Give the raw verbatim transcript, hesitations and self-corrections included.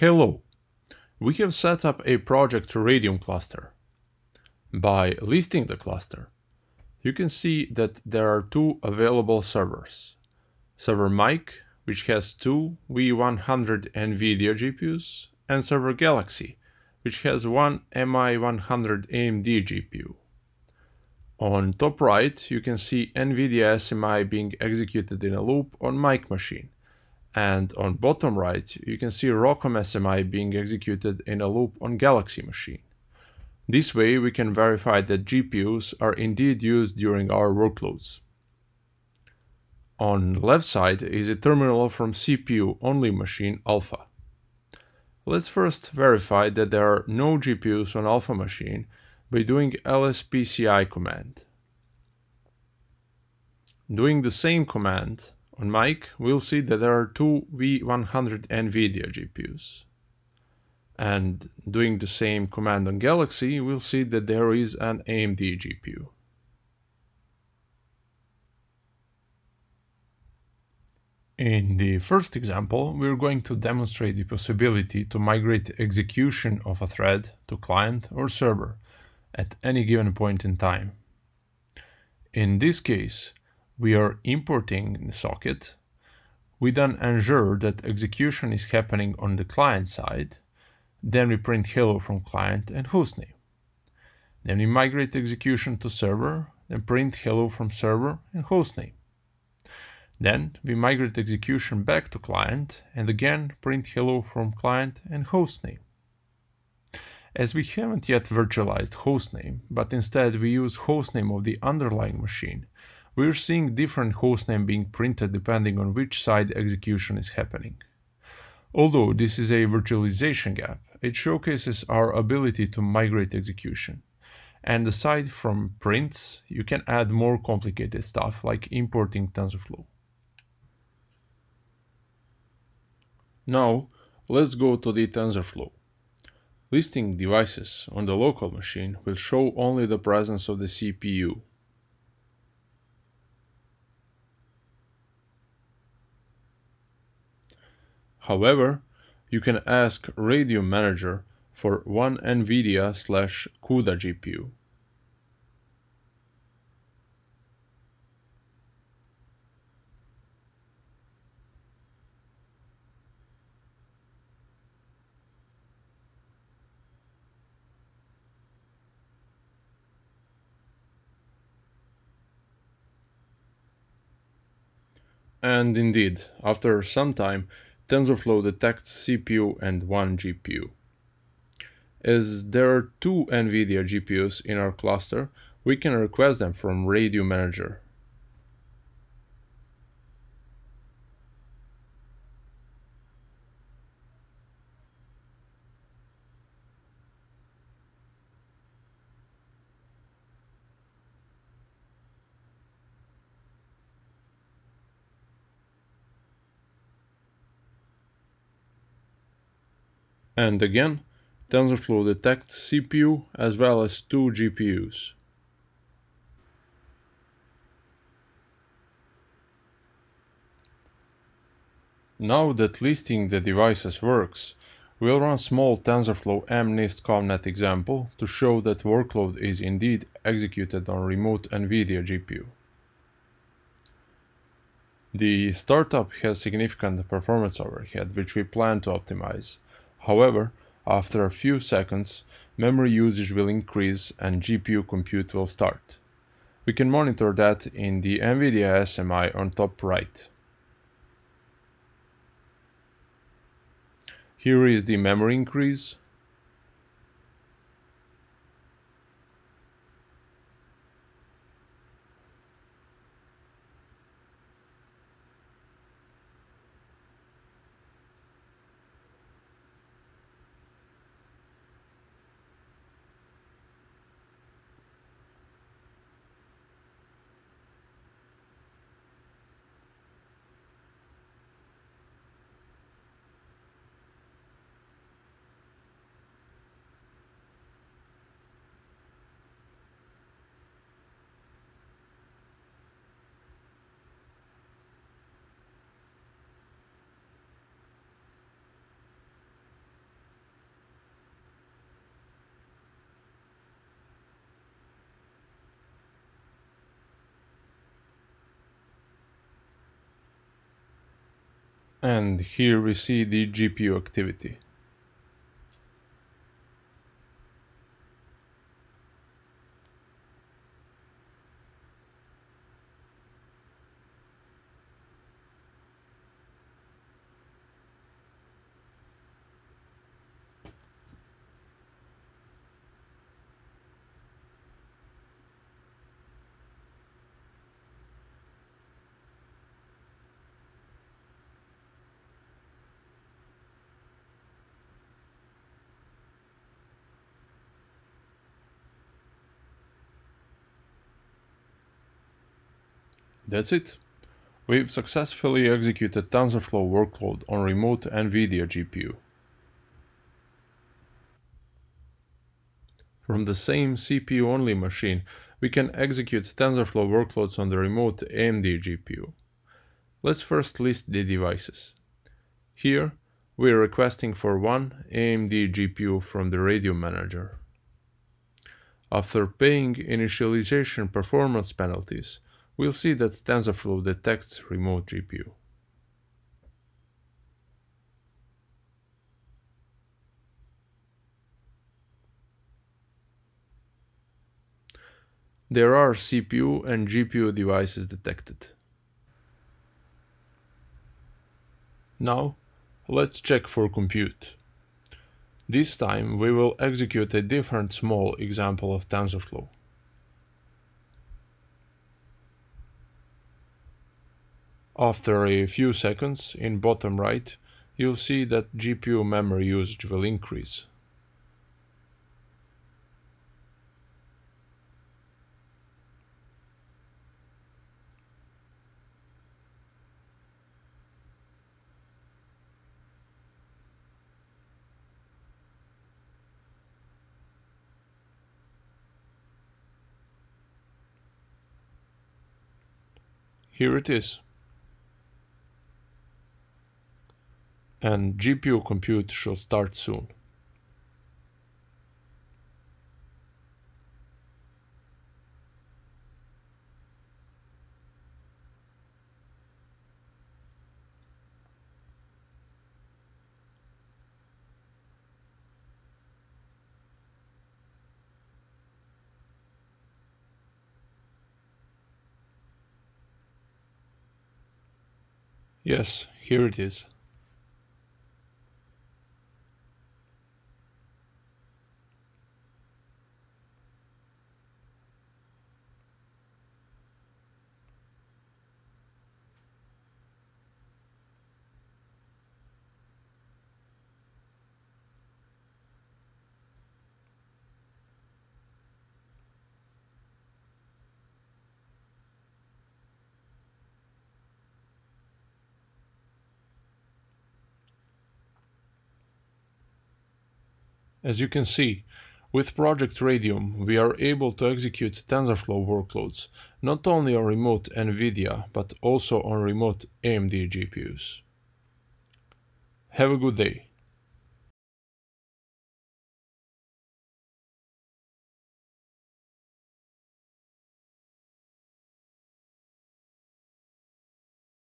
Hello! We have set up a Project Radium cluster. By listing the cluster, you can see that there are two available servers. Server Mike, which has two V one hundred NVIDIA G P Us, and Server Galaxy, which has one M I one hundred A M D G P U. On top right, you can see NVIDIA S M I being executed in a loop on Mike machine. And on bottom right, you can see ROCm S M I being executed in a loop on Galaxy machine. This way we can verify that G P Us are indeed used during our workloads. On left side is a terminal from C P U only machine Alpha. Let's first verify that there are no G P Us on Alpha machine by doing L S P C I command. Doing the same command on Mike, we'll see that there are two V one hundred NVIDIA G P Us. And doing the same command on Galaxy, we'll see that there is an A M D G P U. In the first example, we're going to demonstrate the possibility to migrate execution of a thread to client or server at any given point in time. In this case, we are importing the socket. We then ensure that execution is happening on the client side. Then we print hello from client and hostname. Then we migrate execution to server and print hello from server and hostname. Then we migrate execution back to client and again print hello from client and hostname. As we haven't yet virtualized hostname, but instead we use hostname of the underlying machine, we're seeing different hostname being printed depending on which side execution is happening. Although this is a virtualization gap, it showcases our ability to migrate execution. And aside from prints, you can add more complicated stuff like importing TensorFlow. Now, let's go to the TensorFlow. Listing devices on the local machine will show only the presence of the C P U. However, you can ask Radium Manager for one NVIDIA slash CUDA G P U. And indeed, after some time, TensorFlow detects C P U and one G P U. As there are two NVIDIA G P Us in our cluster, we can request them from Radium Manager. And again, TensorFlow detects C P U as well as two G P Us. Now that listing the devices works, we'll run small TensorFlow M NIST ConvNet example to show that workload is indeed executed on remote NVIDIA G P U. The startup has significant performance overhead, which we plan to optimize. However, after a few seconds, memory usage will increase and G P U compute will start. We can monitor that in the NVIDIA S M I on top right. Here is the memory increase. And here we see the G P U activity. That's it. We've successfully executed TensorFlow workload on remote NVIDIA G P U. From the same C P U-only machine, we can execute TensorFlow workloads on the remote A M D G P U. Let's first list the devices. Here, we are requesting for one A M D G P U from the Radium Manager. After paying initialization performance penalties, we'll see that TensorFlow detects remote G P U. There are C P U and G P U devices detected. Now, let's check for compute. This time we will execute a different small example of TensorFlow. After a few seconds, in bottom right, you'll see that G P U memory usage will increase. Here it is. And G P U compute should start soon. Yes, here it is. As you can see, with Project Radium, we are able to execute TensorFlow workloads, not only on remote NVIDIA, but also on remote A M D G P Us. Have a good day.